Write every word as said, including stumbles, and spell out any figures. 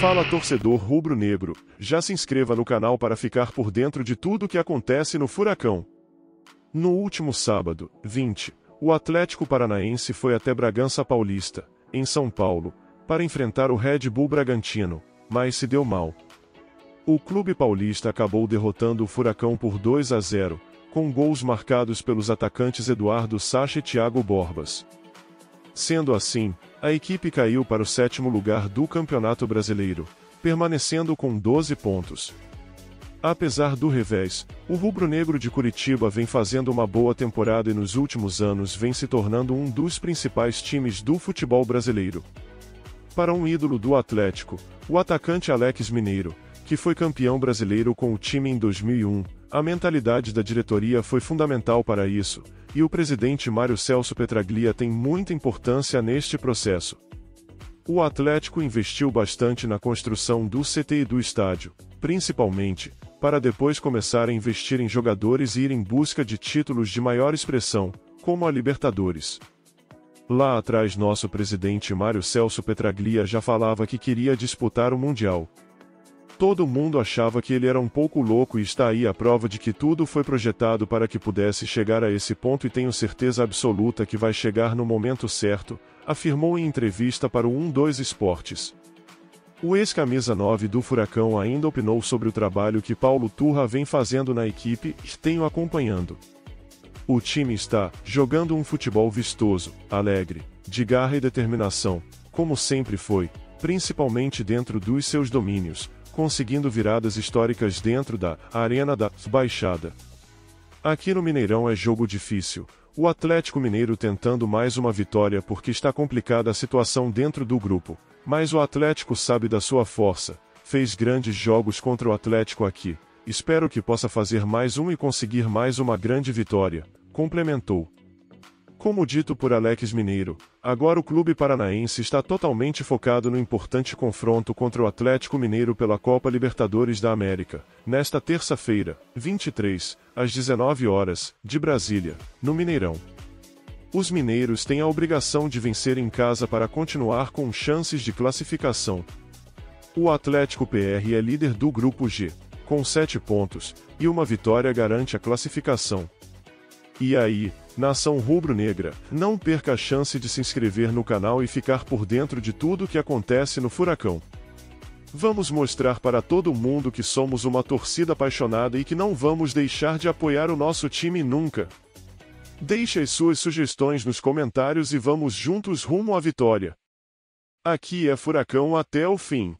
Fala torcedor rubro-negro, já se inscreva no canal para ficar por dentro de tudo o que acontece no Furacão. No último sábado, vinte, o Athletico Paranaense foi até Bragança Paulista, em São Paulo, para enfrentar o Red Bull Bragantino, mas se deu mal. O clube paulista acabou derrotando o Furacão por dois a zero, com gols marcados pelos atacantes Eduardo Sasha e Thiago Borbas. Sendo assim, a equipe caiu para o sétimo lugar do Campeonato Brasileiro, permanecendo com doze pontos. Apesar do revés, o rubro-negro de Curitiba vem fazendo uma boa temporada e nos últimos anos vem se tornando um dos principais times do futebol brasileiro. Para um ídolo do Atlético, o atacante Alex Mineiro, que foi campeão brasileiro com o time em dois mil e um, a mentalidade da diretoria foi fundamental para isso, e o presidente Mário Celso Petraglia tem muita importância neste processo. O Atlético investiu bastante na construção do C T e do estádio, principalmente, para depois começar a investir em jogadores e ir em busca de títulos de maior expressão, como a Libertadores. Lá atrás nosso presidente Mário Celso Petraglia já falava que queria disputar o Mundial. Todo mundo achava que ele era um pouco louco e está aí a prova de que tudo foi projetado para que pudesse chegar a esse ponto e tenho certeza absoluta que vai chegar no momento certo, afirmou em entrevista para o UmDois Esportes. O ex-camisa nove do Furacão ainda opinou sobre o trabalho que Paulo Turra vem fazendo na equipe e tenho acompanhando. O time está jogando um futebol vistoso, alegre, de garra e determinação, como sempre foi, principalmente dentro dos seus domínios, conseguindo viradas históricas dentro da Arena da Baixada. Aqui no Mineirão é jogo difícil, o Athletico Mineiro tentando mais uma vitória porque está complicada a situação dentro do grupo, mas o Atlético sabe da sua força, fez grandes jogos contra o Atlético aqui, espero que possa fazer mais um e conseguir mais uma grande vitória, complementou. Como dito por Alex Mineiro, agora o clube paranaense está totalmente focado no importante confronto contra o Athletico Mineiro pela Copa Libertadores da América, nesta terça-feira, vinte e três, às dezenove horas, de Brasília, no Mineirão. Os mineiros têm a obrigação de vencer em casa para continuar com chances de classificação. O Athletico P R é líder do Grupo G, com sete pontos, e uma vitória garante a classificação. E aí, nação rubro-negra, não perca a chance de se inscrever no canal e ficar por dentro de tudo o que acontece no Furacão. Vamos mostrar para todo mundo que somos uma torcida apaixonada e que não vamos deixar de apoiar o nosso time nunca. Deixe as suas sugestões nos comentários e vamos juntos rumo à vitória. Aqui é Furacão até o fim.